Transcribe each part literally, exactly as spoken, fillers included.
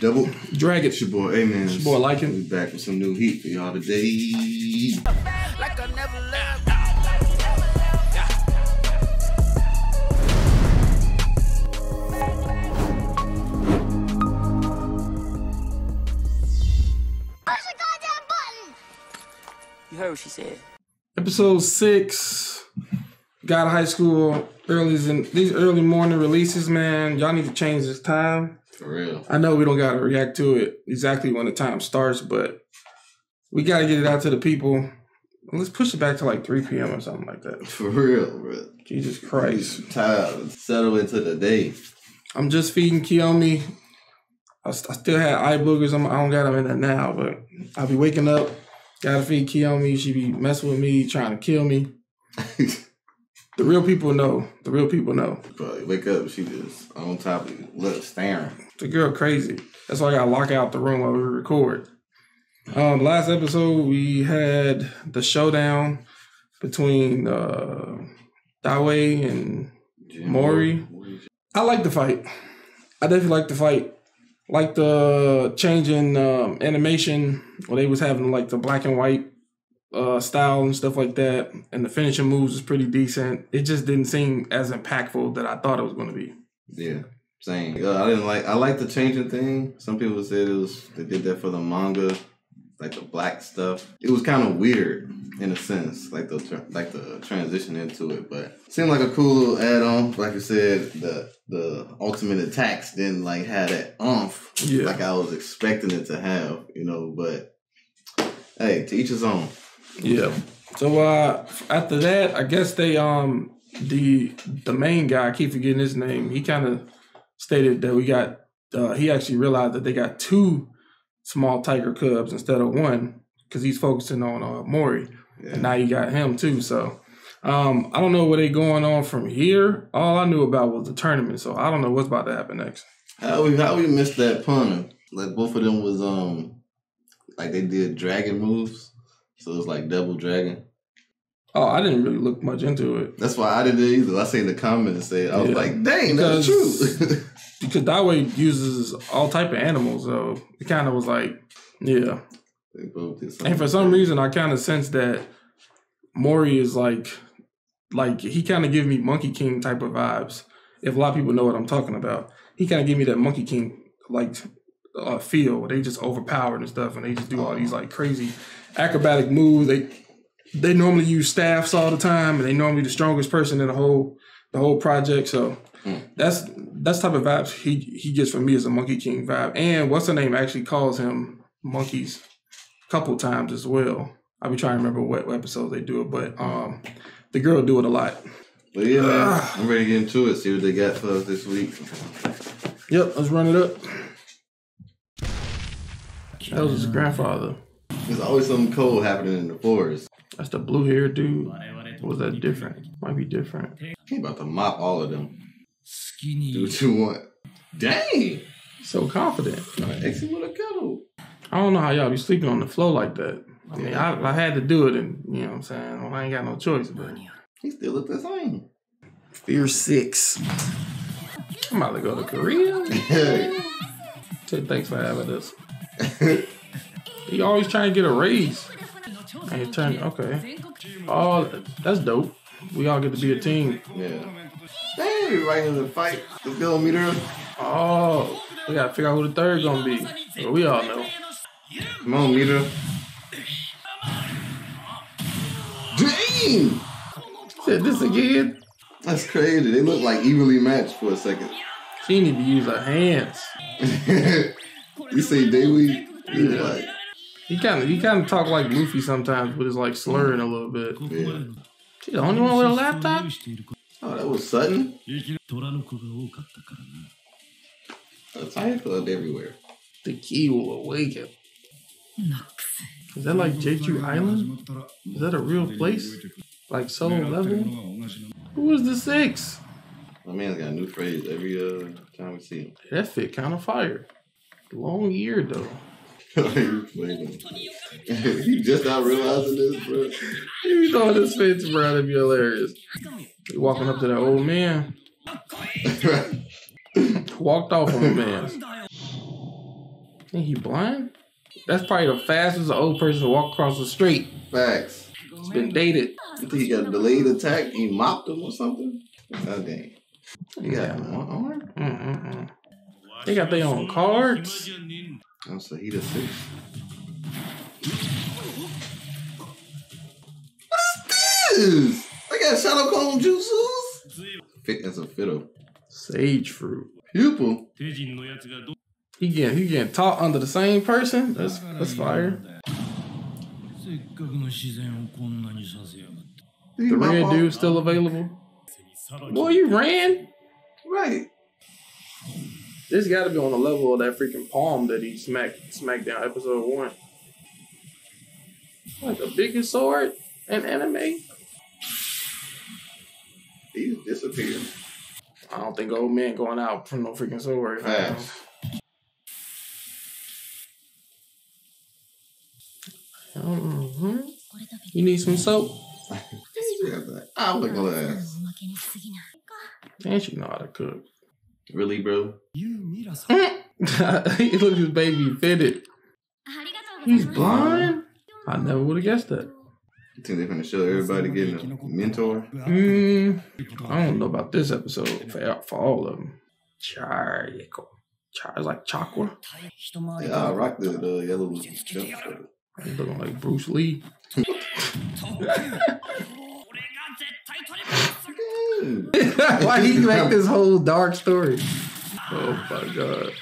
Double Dragon. It's your boy AMENZ. It's your boy Lycan. We back with some new heat for y'all today. Like I never left. Push the goddamn button. You heard what she said. Episode six. God Of High School. Early in these early morning releases, man. Y'all need to change this time. For real. I know we don't gotta react to it exactly when the time starts, but we gotta get it out to the people. Let's push it back to like three P M or something like that. For real, bro. Jesus Christ. Time. Settle into the day. I'm just feeding Kiyomi. I, st I still had eye boogers. I'm, I don't got them in there now, but I'll be waking up. Gotta feed Kiyomi. She be messing with me, trying to kill me. The real people know. The real people know. But wake up, she just on top of you, look, staring. The girl crazy. That's why I gotta lock out the room while we record. Um, last episode, we had the showdown between uh, Daewi and Mori. I like the fight. I definitely like the fight. Like the change in um, animation where they was having like the black and white Uh, style and stuff like that, and the finishing moves is pretty decent. It just didn't seem as impactful that I thought it was going to be. Yeah, same. Uh, I didn't like. I like the changing thing. Some people said it was they did that for the manga, like the black stuff. It was kind of weird in a sense, like the like the transition into it, but it seemed like a cool little add on. Like I said, the the ultimate attacks didn't like have that oomph yeah. like I was expecting it to have, you know. But hey, to each his own. Yeah. So uh, after that, I guess they um the the main guy, I keep forgetting his name. He kind of stated that we got uh, he actually realized that they got two small tiger cubs instead of one because he's focusing on uh, Mori, yeah. and now you got him too. So um I don't know what they going on from here. All I knew about was the tournament, so I don't know what's about to happen next. How we how we missed that pun? Like both of them was um like they did dragon moves. So it's like Double Dragon. Oh, I didn't really look much into it. That's why I didn't either. I seen the comments say, I was yeah. like, dang, because, that's true. Because Daewi uses all type of animals, so it kind of was like, yeah. They both did and for some bad. reason, I kind of sensed that Mori is like, like he kind of gave me Monkey King type of vibes. If a lot of people know what I'm talking about, he kind of gave me that Monkey King like uh, feel. They just overpowered and stuff, and they just do oh. all these like crazy acrobatic move. They they normally use staffs all the time, and they normally the strongest person in the whole the whole project. So mm. that's that's type of vibes he he gets from me is a Monkey King vibe. And what's her name actually calls him monkeys a couple times as well. I'll be trying to remember what episode they do it, but um the girl do it a lot. But yeah, man, I'm ready to get into it. See what they got for us this week. Yep, let's run it up. That was his grandfather. There's always something cold happening in the forest. That's the blue hair dude. Or was that different? Might be different. I'm about to mop all of them. Skinny. Do what you want. Dang. So confident. Exit with a cuddle. I don't know how y'all be sleeping on the floor like that. I mean, I, I had to do it, and you know what I'm saying? Well, I ain't got no choice, but he still looked the same. Fear six. I'm about to go to Korea. Say thanks for having us. He always trying to get a raise. And it turned, okay. Oh, that's dope. We all get to be a team. Yeah. Dang, we right in the fight. Let's go meet her. Oh, we gotta figure out who the third gonna be. But we all know. Come on, meet her. Dang! Said this again? That's crazy. They look like evenly matched for a second. She need to use her hands. You see Daewi? Yeah. Like, he kind of he kind of talk like Luffy sometimes, but it's like slurring a little bit. Yeah. She the only one with a laptop? Oh, that was sudden. A tiger club everywhere. The key will awaken. Is that like Jeju Island? Is that a real place? Like Solo Level? Who is the six? My man's got a new phrase every uh, time we see him. That fit kind of fire. Long year though. You just not realizing this, bro. You thought this face, bro, that'd be hilarious. You walking up to that old man. Walked off on the man. Ain't he blind? That's probably the fastest an old person to walk across the street. Facts. It's been dated. You think he got a delayed attack? He mopped him or something? Oh, dang. He got one arm? Mm-mm-mm. They got their own cards. Oh, so he the six. What is this? They got shadow clone juices? Fit as a fiddle. Sage fruit. Pupil. He getting, he getting taught under the same person? That's, that's fire. The red dude's still available? Boy, you ran? Right. This gotta be on the level of that freaking palm that he smacked Smackdown episode one. Like the biggest sword in anime? He disappeared. I don't think old man going out from no freaking sword. Fast. Mm-hmm. You need some soap? I'll look at ass. Man, she know how to cook. Really, bro? You need us. He looked his baby fitted. He's blind? I never would have guessed that. You think they're gonna show everybody getting a mentor? Mm, I don't know about this episode for, for all of them. Char, char is like chakra. Yeah, I rocked the, the yellow jump. I'm looking like Bruce Lee. Why he make this whole dark story? Oh my god.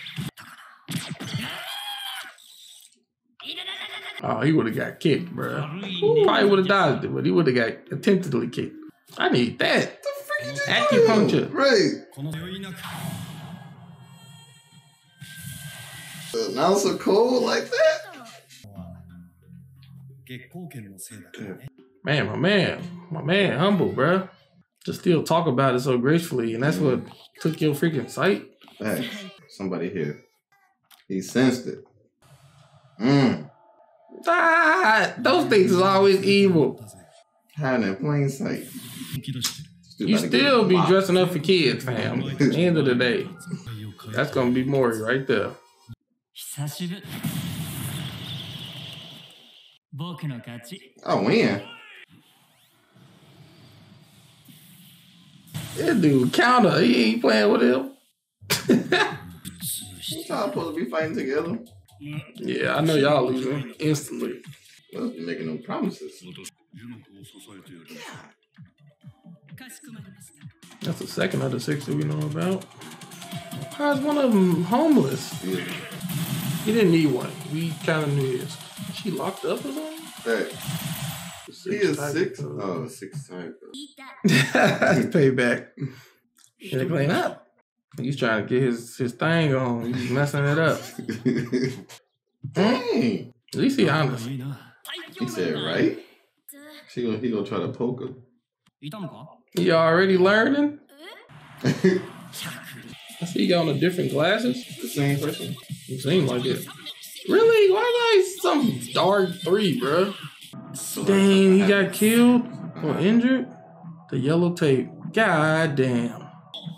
Oh, he would have got kicked, bro. Probably would have dodged it, but he would have got attemptedly kicked. I need that. The freaking acupuncture. Right. So now it's so cold like that? Man, my man, my man, humble, bro. Just still talk about it so gracefully, and that's what took your freaking sight. Hey, somebody here. He sensed it. Mm. Ah, those things is always evil. Hiding in plain sight. You still be dressing up for kids, fam. At the end of the day, that's gonna be Mori right there. I win. That dude counter. He ain't playing with him. Y'all supposed to be fighting together. Yeah, I know y'all losing instantly. Well, you're making no promises. That's the second out of six that we know about. How's one of them homeless? Yeah. He didn't need one. We kind of knew his. She locked up or something? Hey. He is six. Oh, six times. That's payback. Should have cleaned up. He's trying to get his, his thing on. He's messing it up. Dang. At least he honest. He said, right? She gonna, he gonna try to poke him. He already learning? I see you got on a different glasses. The same person. It seemed like it. Really? Why is that some dark three, bro? Dang, he got killed or injured? The yellow tape. God damn.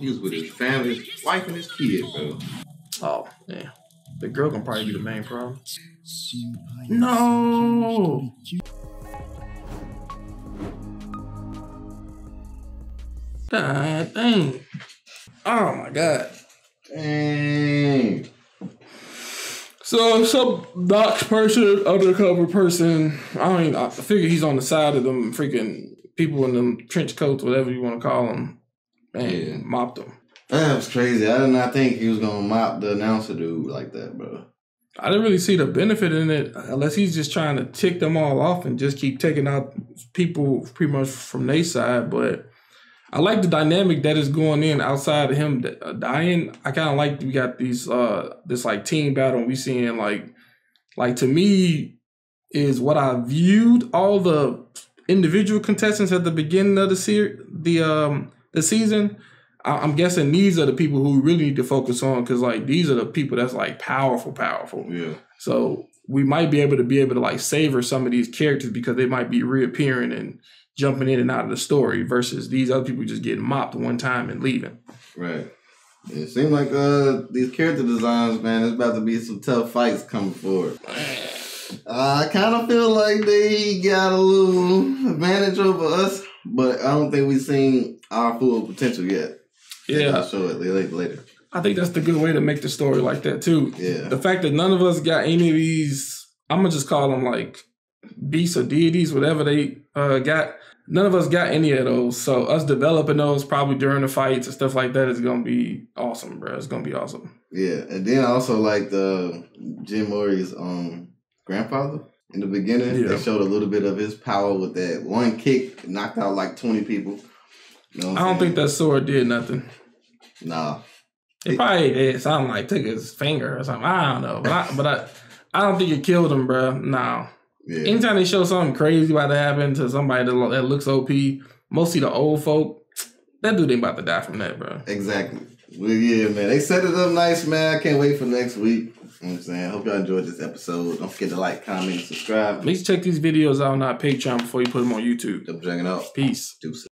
He was with his family, his wife, and his kid, bro. Oh, damn. The girl can probably be the main problem. No! God dang. Oh my god. Dang. So some dox person, undercover person, I mean, I figure he's on the side of them freaking people in them trench coats, whatever you want to call them, and yeah. mopped them. That was crazy. I did not think he was going to mop the announcer dude like that, bro. I didn't really see the benefit in it, unless he's just trying to tick them all off and just keep taking out people pretty much from their side, but I like the dynamic that is going in outside of him dying. I kind of like we got these uh this like team battle. And we seeing like like to me is what I viewed all the individual contestants at the beginning of the series, the um the season. I I'm guessing these are the people who we really need to focus on because like these are the people that's like powerful, powerful. Yeah. So we might be able to be able to like savor some of these characters because they might be reappearing and jumping in and out of the story versus these other people just getting mopped one time and leaving. Right. It seems like uh these character designs, man, there's about to be some tough fights coming forward. Uh, I kind of feel like they got a little advantage over us, but I don't think we've seen our full potential yet. Yeah. I'll show it later. I think that's the good way to make the story like that, too. Yeah. The fact that none of us got any of these, I'm going to just call them like beasts or deities, whatever they uh, got. None of us got any of those. So us developing those probably during the fights and stuff like that is going to be awesome, bro. It's going to be awesome. Yeah. And then also like the Jim Mori's um, grandfather. In the beginning, yeah. They showed a little bit of his power with that one kick, knocked out like twenty people. You know I don't saying? think that sword did nothing. Nah. It, it probably did something like took his finger or something. I don't know. But I, but I, I don't think it killed him, bro. No. Yeah. Anytime they show something crazy about to happen to somebody that looks O P, mostly the old folk, that dude ain't about to die from that, bro. Exactly. Well, yeah, man. They set it up nice, man. I can't wait for next week. You know what I'm saying? I hope y'all enjoyed this episode. Don't forget to like, comment, and subscribe. Please check these videos out on our Patreon before you put them on YouTube. Double Dragon out. Peace. Deuces.